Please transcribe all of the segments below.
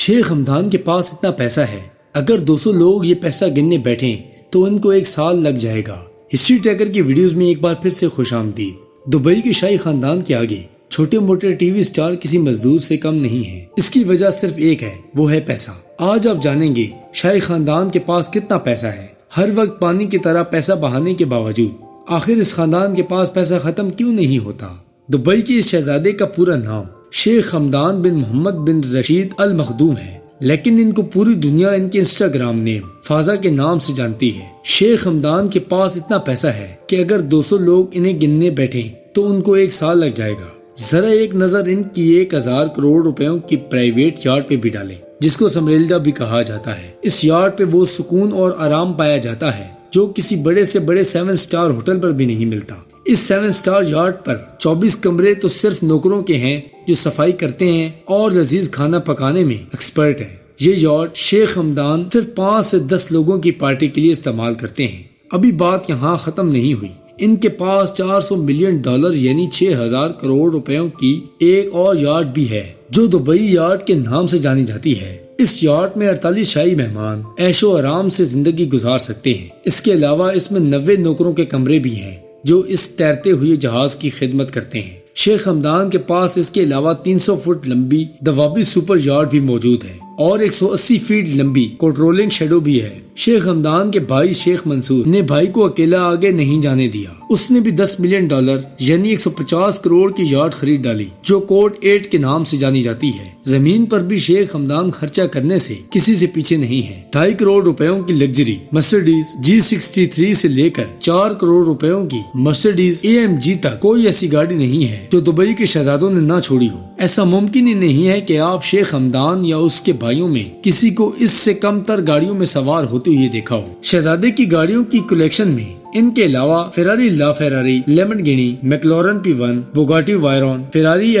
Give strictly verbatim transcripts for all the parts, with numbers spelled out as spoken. शेख हमदान के पास इतना पैसा है, अगर दो सौ लोग ये पैसा गिनने बैठे तो इनको एक साल लग जाएगा। हिस्ट्री ट्रैकर की वीडियोस में एक बार फिर से खुशामदीद। दुबई के शाही खानदान के आगे छोटे मोटे टीवी स्टार किसी मजदूर से कम नहीं है। इसकी वजह सिर्फ एक है, वो है पैसा। आज आप जानेंगे शाही खानदान के पास कितना पैसा है। हर वक्त पानी की तरह पैसा बहाने के बावजूद आखिर इस खानदान के पास पैसा खत्म क्यों नहीं होता। दुबई के इस शहजादे का पूरा नाम शेख हमदान बिन मोहम्मद बिन रशीद अल मखदूम है, लेकिन इनको पूरी दुनिया इनके इंस्टाग्राम नेम फाजा के नाम से जानती है। शेख हमदान के पास इतना पैसा है कि अगर दो सौ लोग इन्हें गिनने बैठे तो उनको एक साल लग जाएगा। जरा एक नजर इनकी एक हजार करोड़ रुपयों की प्राइवेट यार्ड पे भी डालें, जिसको समेलडा भी कहा जाता है। इस यार्ड पे वो सुकून और आराम पाया जाता है जो किसी बड़े से बड़े सेवन स्टार होटल पर भी नहीं मिलता। इस सेवन स्टार यार्ड पर चौबीस कमरे तो सिर्फ नौकरों के हैं जो सफाई करते हैं और लजीज खाना पकाने में एक्सपर्ट है। ये यार्ड शेख हमदान सिर्फ पाँच से दस लोगों की पार्टी के लिए इस्तेमाल करते हैं। अभी बात यहाँ खत्म नहीं हुई, इनके पास चार सौ मिलियन डॉलर यानी छह हजार करोड़ रुपयों की एक और यार्ड भी है जो दुबई यार्ड के नाम से जानी जाती है। इस यार्ड में अड़तालीस शाही मेहमान ऐशो आराम से जिंदगी गुजार सकते हैं। इसके अलावा इसमें नब्बे नौकरों के कमरे भी हैं जो इस तैरते हुए जहाज की खिदमत करते हैं। शेख हमदान के पास इसके अलावा तीन सौ फुट लंबी दवाबी सुपर यार्ड भी मौजूद है और एक सौ अस्सी फीट लंबी कोटरोलिंग शेडो भी है। शेख हमदान के भाई शेख मंसूर ने भाई को अकेला आगे नहीं जाने दिया। उसने भी दस मिलियन डॉलर यानी एक सौ पचास करोड़ की यार्ड खरीद डाली जो कोर्ट एट के नाम से जानी जाती है। जमीन पर भी शेख हमदान खर्चा करने से किसी से पीछे नहीं है। ढाई करोड़ रुपयों की luxury Mercedes G sixty three से लेकर चार करोड़ रुपयों की मर्सिडीज एम जी तक कोई ऐसी गाड़ी नहीं है जो दुबई के शहजादों ने ना छोड़ी हो। ऐसा मुमकिन ही नहीं है कि आप शेख हमदान या उसके भाइयों में किसी को इससे कम तर गाड़ियों में सवार होते हुए देखा हो। शहजादे की गाड़ियों की कलेक्शन में इनके अलावा फेरारी ला Ferrari, Lamborghini, McLaren P one, Bugatti Veyron, Ferrari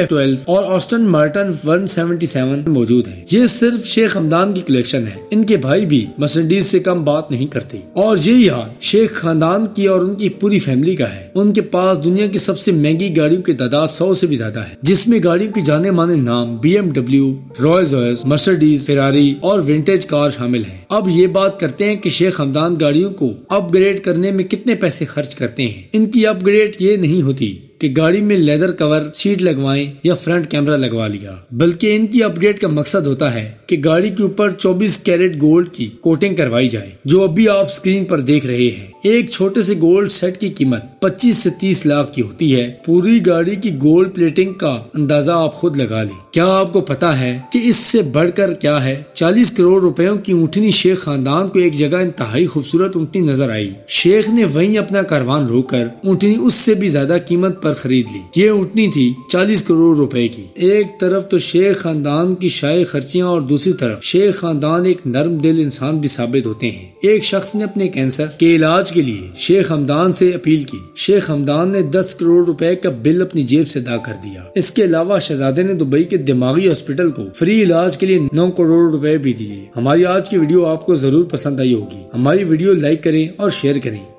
और Aston Martin one seventy seven मौजूद है। ये सिर्फ शेख हमदान की कलेक्शन है। इनके भाई भी मर्सिडीज से कम बात नहीं करते और ये यहाँ शेख खानदान की और उनकी पूरी फैमिली का है। उनके पास दुनिया की सबसे महंगी गाड़ियों की तादाद सौ से भी ज्यादा है, जिसमें गाड़ियों के जाने माने नाम B M W, royal Mercedes, Ferrari और विंटेज कार शामिल है। अब ये बात करते हैं की शेख हमदान गाड़ियों को अपग्रेड करने में कितने पैसे खर्च करते हैं। इनकी अपग्रेड ये नहीं होती कि गाड़ी में लेदर कवर, सीट लगवाएं या फ्रंट कैमरा लगवा लिया, बल्कि इनकी अपग्रेड का मकसद होता है कि गाड़ी के ऊपर चौबीस कैरेट गोल्ड की कोटिंग करवाई जाए जो अभी आप स्क्रीन पर देख रहे हैं। एक छोटे से गोल्ड सेट की कीमत पच्चीस से तीस लाख की होती है। पूरी गाड़ी की गोल्ड प्लेटिंग का अंदाजा आप खुद लगा लें। क्या आपको पता है कि इससे बढ़कर क्या है? चालीस करोड़ रुपयों की ऊँटनी शेख खानदान को एक जगह इंतहाई खूबसूरत ऊँटनी नजर आई। शेख ने वहीं अपना कारवान रोककर ऊँटनी उससे भी ज्यादा कीमत पर खरीद ली। ये ऊँटनी थी चालीस करोड़ रुपए की। एक तरफ तो शेख खानदान की शाही खर्चियाँ और दूसरी तरफ शेख खानदान एक नर्म दिल इंसान भी साबित होते हैं। एक शख्स ने अपने कैंसर के इलाज के लिए शेख हमदान से अपील की। शेख हमदान ने दस करोड़ रुपए का बिल अपनी जेब से अदा कर दिया। इसके अलावा शहजादे ने दुबई के दिमागी हॉस्पिटल को फ्री इलाज के लिए नौ करोड़ रुपए भी दिए। हमारी आज की वीडियो आपको जरूर पसंद आई होगी। हमारी वीडियो लाइक करें और शेयर करें।